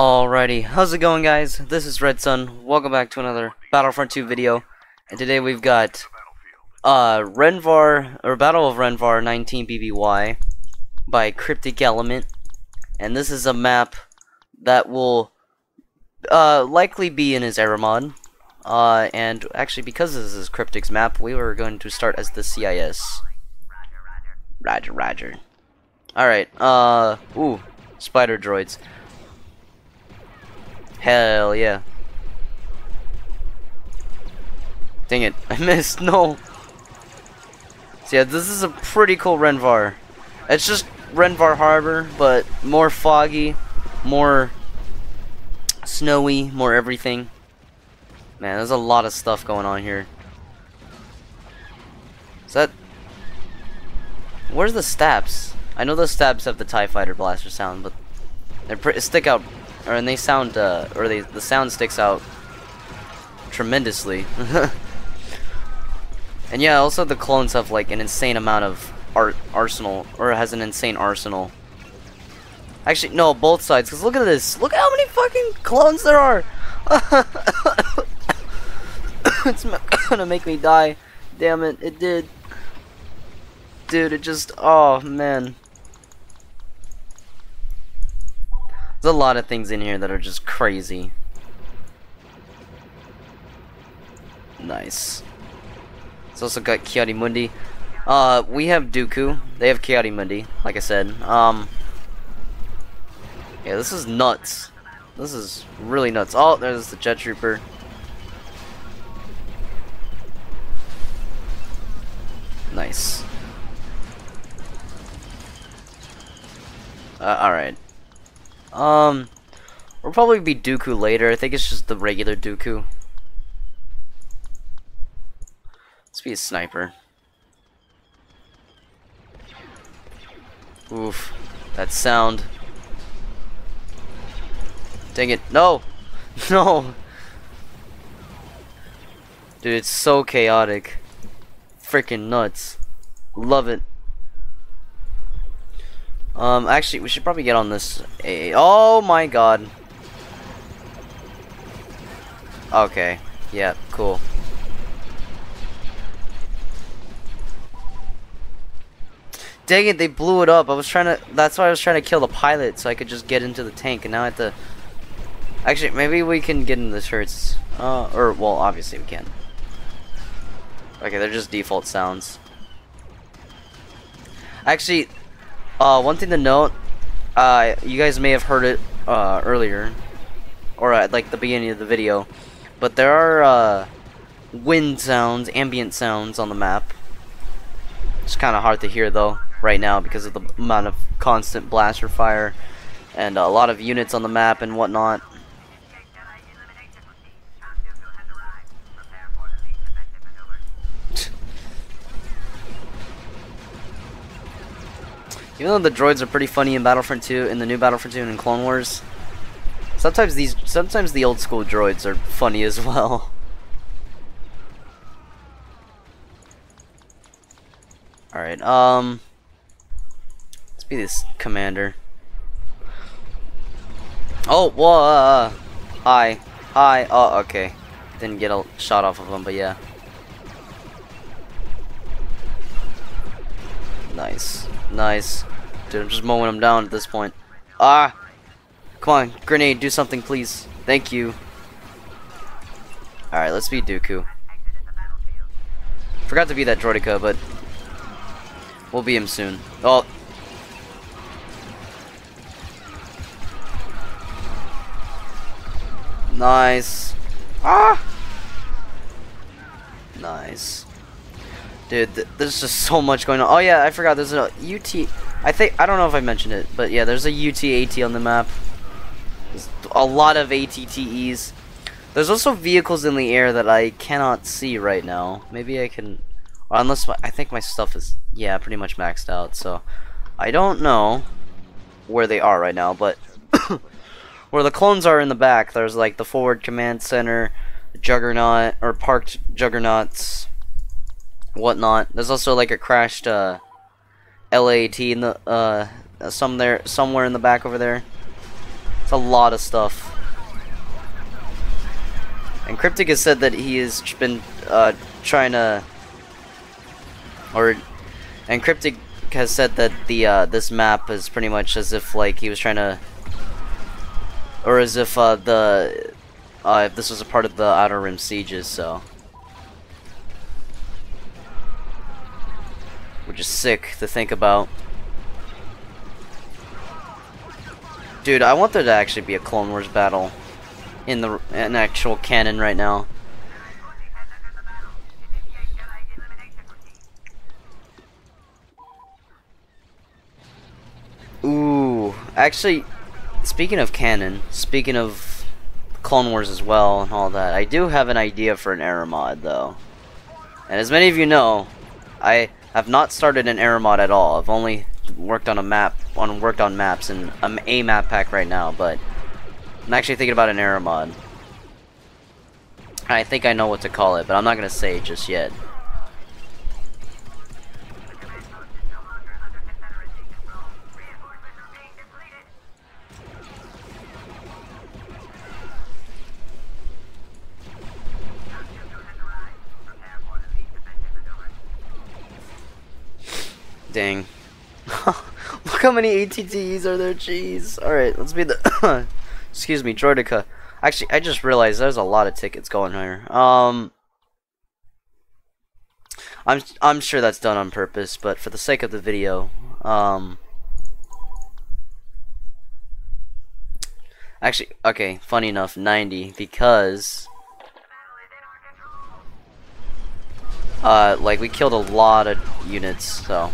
Alrighty, how's it going, guys? This is Red Sun. Welcome back to another Battlefront 2 video, and today we've got Rhen Var, or Battle of Rhen Var 19 BBY by Cryptic Element, and this is a map that will likely be in his era mod, and actually because this is Cryptic's map, we were going to start as the CIS. Roger. Alright, ooh, spider droids. Hell yeah. Dang it, I missed, no. So yeah, this is a pretty cool Rhen Var. It's just Rhen Var Harbor, but more foggy, more snowy, more everything. Man, there's a lot of stuff going on here. Is that... where's the STAPs? I know those STAPs have the TIE Fighter blaster sound, but they're stick out, and they sound, the sound sticks out tremendously. And yeah, also the clones have like an insane amount of arsenal, or has an insane arsenal. Actually, no, both sides, because look at this. Look at how many fucking clones there are. It's gonna make me die. Damn it, it did. Dude, it just, oh man. There's a lot of things in here that are just crazy. Nice. It's also got Ki-Adi-Mundi. We have Dooku. They have Ki-Adi-Mundi, like I said. Yeah, this is nuts. This is really nuts. Oh, there's the Jet Trooper. Nice. Alright. We'll probably be Dooku later. I think it's just the regular Dooku. Let's be a sniper. Oof. That sound. Dang it. No! No! Dude, it's so chaotic. Freaking nuts. Love it. Actually, we should probably get on this AA. Oh my god. Okay. Yeah, cool. Dang it, they blew it up. I was trying to... that's why I was trying to kill the pilot, so I could just get into the tank, and now I have to... actually, maybe we can get into the turrets. Or, well, obviously we can. Okay, they're just default sounds. Actually... one thing to note, you guys may have heard it earlier, or at like the beginning of the video, but there are wind sounds, ambient sounds on the map. It's kind of hard to hear though right now because of the amount of constant blaster fire and a lot of units on the map and whatnot. Even though the droids are pretty funny in Battlefront 2, in the new Battlefront 2 and in Clone Wars, sometimes the old school droids are funny as well. Alright, let's be this commander. Oh, whoa, hi, oh, okay. Didn't get a shot off of him, but yeah. Nice. Dude, I'm just mowing them down at this point. Ah! Come on, grenade, do something, please. Thank you. Alright, let's be Dooku. Forgot to be that Droideka, but... we'll be him soon. Oh! Nice. Ah! Nice. Dude, there's just so much going on. Oh yeah, I forgot, there's a UT... I don't know if I mentioned it, but yeah, there's a UT-AT on the map. There's a lot of AT-TEs. There's also vehicles in the air that I cannot see right now. Maybe I can... unless... I think my stuff is... yeah, pretty much maxed out, so... I don't know where they are right now, but... where the clones are in the back, there's like the forward command center, juggernaut, or parked juggernauts... whatnot. There's also like a crashed LAT in the somewhere in the back over there. It's a lot of stuff. And Cryptic has said that he has been trying to, and Cryptic has said that the this map is pretty much as if like he was trying to, or as if if this was a part of the Outer Rim Sieges, so. Which is sick to think about. Dude, I want there to actually be a Clone Wars battle in the an actual canon right now. Ooh, actually, speaking of canon, speaking of Clone Wars as well and all that, I do have an idea for an era mod though. And as many of you know, I have not started an era mod at all. I've only worked on a map, worked on maps, and I'm a map pack right now, but I'm actually thinking about an era mod. I think I know what to call it, but I'm not gonna say it just yet. Dang. Look how many AT-TEs are there, jeez. Alright, let's be the excuse me, Droideka. Actually, I just realized there's a lot of tickets going here. I'm sure that's done on purpose, but for the sake of the video, actually, okay, funny enough, 90, because like we killed a lot of units, so.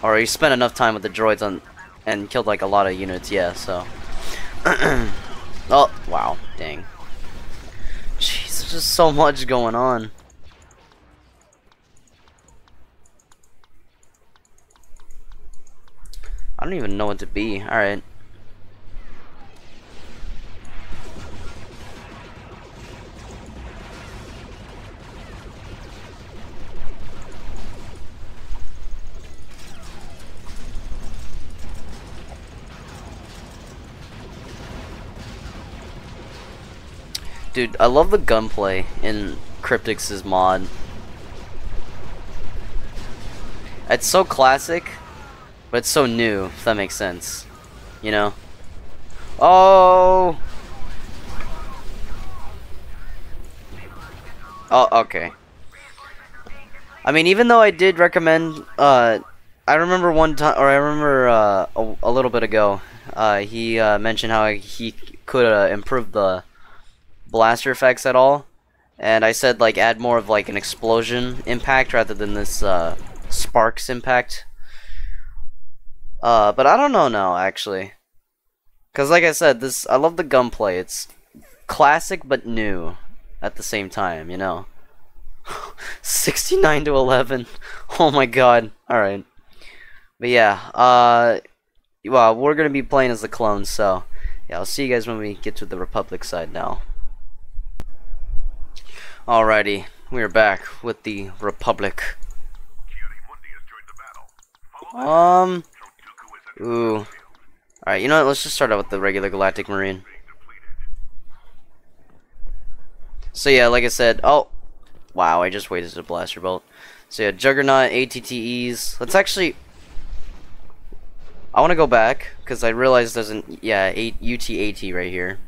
Or you spent enough time with the droids on, and killed like a lot of units, yeah, so. Oh, wow, dang. Jeez, there's just so much going on. I don't even know what to be, alright. Dude, I love the gunplay in Cryptic's mod. It's so classic, but it's so new, if that makes sense. You know? Oh! Oh, okay. I mean, even though I did recommend, I remember one time, or I remember, a little bit ago, he, mentioned how he could, improve the blaster effects at all, and I said like add more of like an explosion impact rather than this sparks impact, but I don't know now actually, because like I said, this, I love the gunplay, it's classic but new at the same time, you know. 69 to 11, oh my god. Alright, but yeah, well, we're gonna be playing as the clones, so yeah, I'll see you guys when we get to the Republic side now. Alrighty, we are back with the Republic. Ooh. Alright, you know what? Let's just start out with the regular Galactic Marine. So yeah, like I said, oh, wow, I just wasted a blaster bolt. So yeah, Juggernaut, AT-TEs. Let's actually, I want to go back because I realized there's an, yeah, UT-AT right here.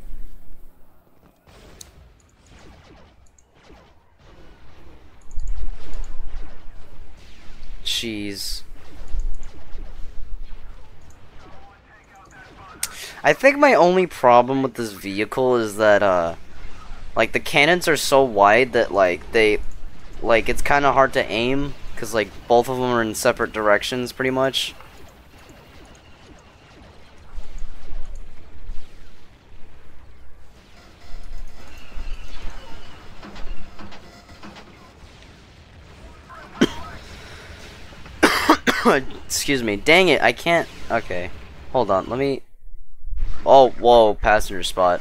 Jeez. I think my only problem with this vehicle is that like the cannons are so wide that like they, like it's kind of hard to aim because like both of them are in separate directions pretty much. Excuse me, dang it, I can't, okay, hold on, let me, oh, whoa, passenger spot.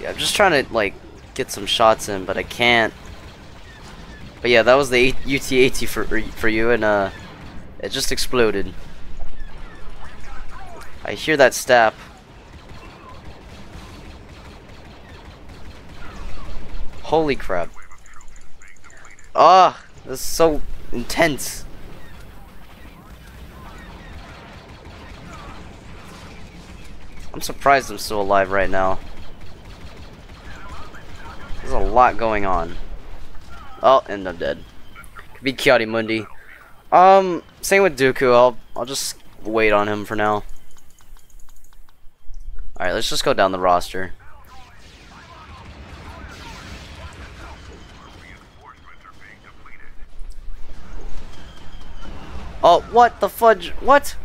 Yeah, I'm just trying to, like, get some shots in, but I can't. But yeah, that was the UT-AT for you, and it just exploded. I hear that STAP. Holy crap. Ah, this is so intense. I'm surprised I'm still alive right now. There's a lot going on. Oh, and I'm dead. Could be Ki-Adi-Mundi. Same with Dooku. I'll just wait on him for now. All right, let's just go down the roster. Oh, what the fudge? What?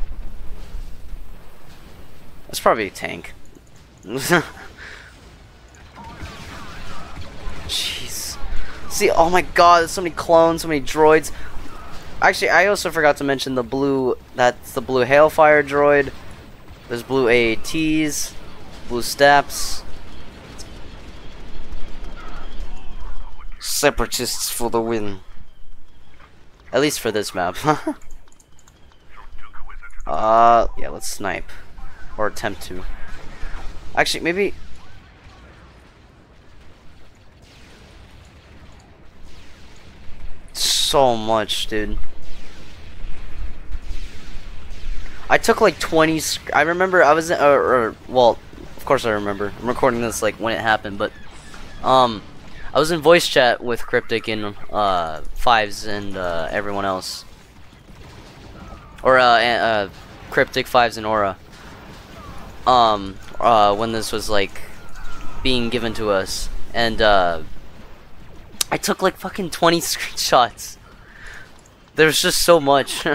That's probably a tank. Jeez. See, oh my god, there's so many clones, so many droids. Actually, I also forgot to mention the blue, that's the blue Hailfire droid. There's blue AATs, blue STAPs. Separatists for the win. At least for this map. Yeah, let's snipe. Or attempt to. Actually, maybe... So much, dude. I took like 20... I remember I was... well, of course I remember. I'm recording this like when it happened, but... I was in voice chat with Cryptic and Fives and everyone else. Or Cryptic, Fives, and Aura. When this was like being given to us, and I took like fucking 20 screenshots. There was just so much.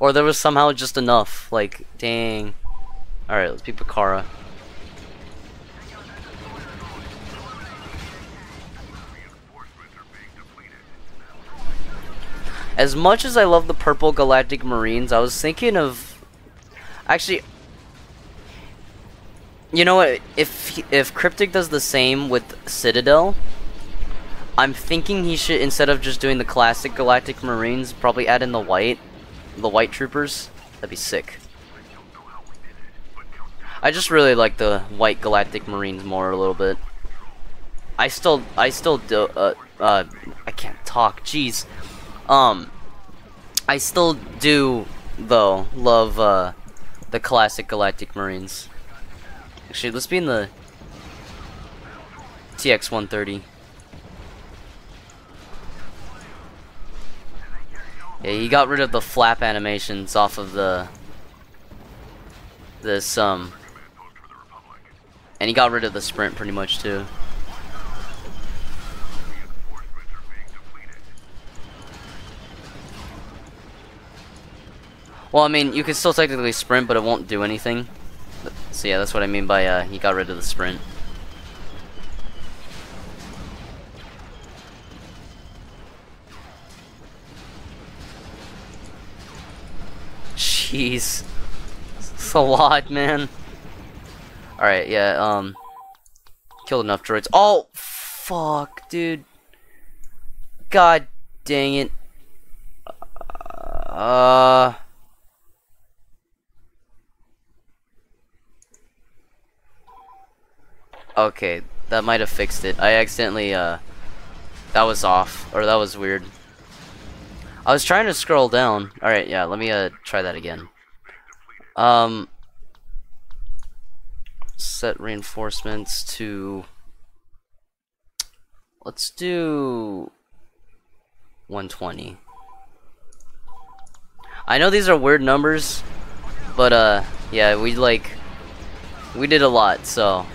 Or there was somehow just enough, like, dang. Alright, let's be Bacara. As much as I love the purple Galactic Marines, I was thinking of... Actually... You know what, if Cryptic does the same with Citadel, I'm thinking he should, instead of just doing the classic Galactic Marines, probably add in the white troopers. That'd be sick. I just really like the white Galactic Marines more a little bit. I still do, I can't talk, jeez. I still do, though, love, the classic Galactic Marines. Actually, let's be in the TX-130. Yeah, he got rid of the flap animations off of the... This, and he got rid of the sprint pretty much, too. Well, I mean, you can still technically sprint, but it won't do anything. So yeah, that's what I mean by he got rid of the sprint. Jeez, it's a lot, man. All right, yeah. Killed enough droids. Oh, fuck, dude. God dang it. Okay, that might have fixed it. I accidentally, that was off, or that was weird. I was trying to scroll down. Alright, yeah, let me, try that again. Set reinforcements to... Let's do... 120. I know these are weird numbers, but, yeah, we did a lot, so...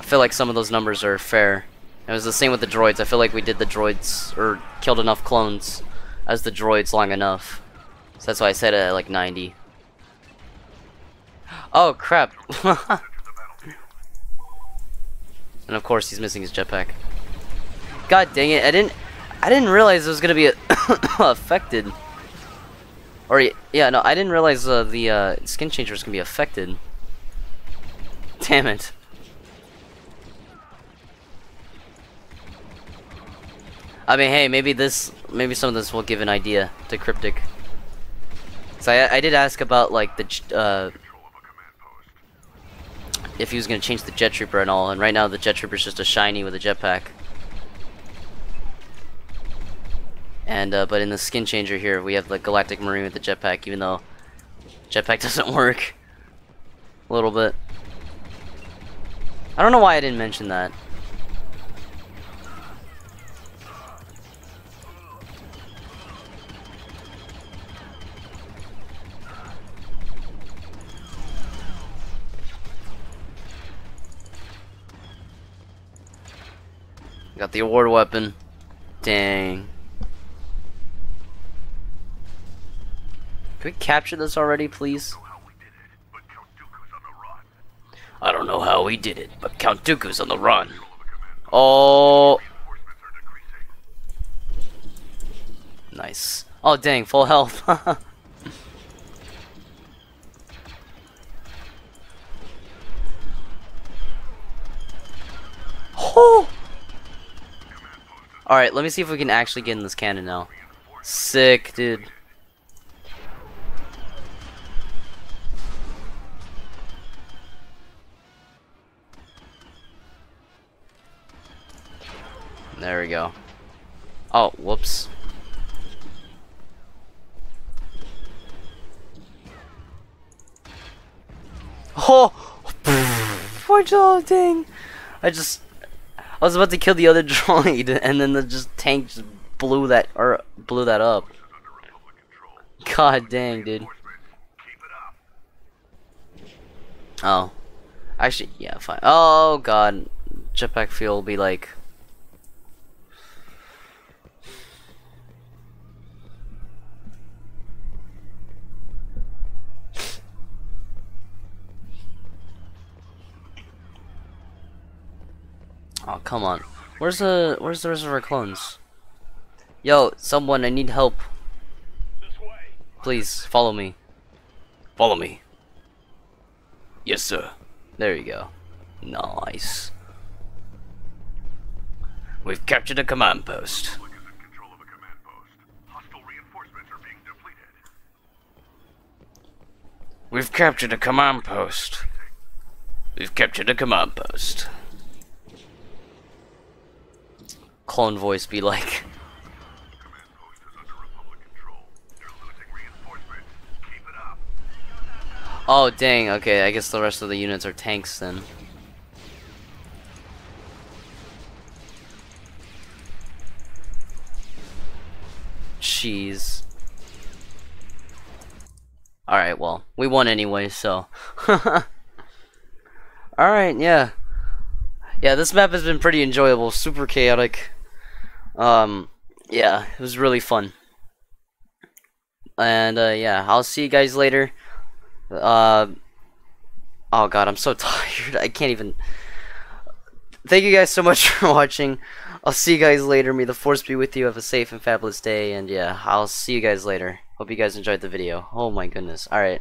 I feel like some of those numbers are fair. It was the same with the droids. I feel like we did the droids, or killed enough clones as the droids long enough. So that's why I said it at like 90. Oh crap. And of course he's missing his jetpack. God dang it, I didn't realize it was gonna be affected. Or yeah, no, I didn't realize the skin changer was gonna be affected. Damn it. I mean, hey, maybe some of this will give an idea to Cryptic. So I did ask about, like, the, if he was gonna change the Jet Trooper and all, and right now the Jet Trooper's just a shiny with a jetpack. And, but in the skin changer here, we have the Galactic Marine with the jetpack, even though jetpack doesn't work. A little bit. I don't know why I didn't mention that. Got the award weapon. Dang. Can we capture this already, please? I don't know how we did it, but Count Dooku's on the run. Oh. Nice. Oh, dang, full health. Oh. Alright, let me see if we can actually get in this cannon now. Sick, dude. There we go. Oh, whoops. Oh! Poor droid, dang! I was about to kill the other droid, and then the tank just blew that up. God dang, dude. Oh, actually, yeah, fine. Oh God, jetpack fuel will be like. Oh, come on. Where's the rest of our clones? Yo, someone, I need help. Please, follow me. Follow me. Yes, sir. There you go. Nice. We've captured a command post. We've captured a command post. We've captured a command post. Clone voice be like. Command post is under Republic control. They're losing reinforcements. Keep it up. Oh dang, okay, I guess the rest of the units are tanks then. Jeez. Alright, well, we won anyway, so. Alright, yeah. Yeah, this map has been pretty enjoyable, super chaotic. Yeah, it was really fun. And, yeah, I'll see you guys later. Oh god, I'm so tired, I can't even... Thank you guys so much for watching. I'll see you guys later, may the force be with you, have a safe and fabulous day, and yeah, I'll see you guys later. Hope you guys enjoyed the video. Oh my goodness, alright.